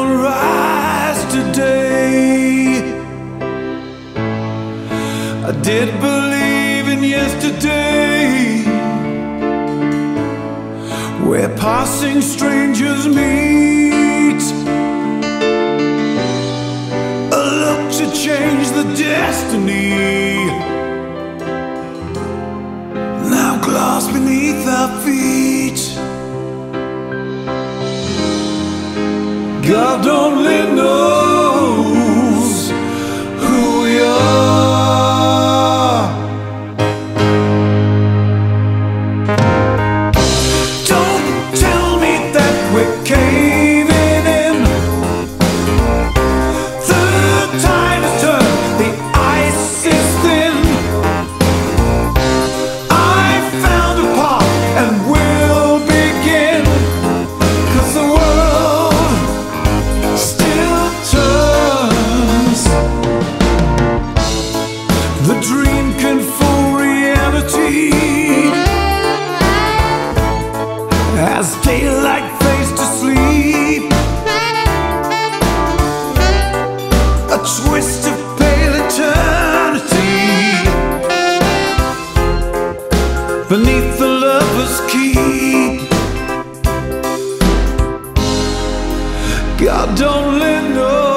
will rise today. I did believe in yesterday, where passing strangers meet, a look to change the destiny now clasped beneath our feet. God only knows who we are. Don't tell me that we're caving in. The tide has turned, the ice is thin. I found a path and we'll begin, 'cause the world still turns. The dream can fool reality, as daylight fades to sleep, a twist of pale eternity beneath the lover's keep. God only knows.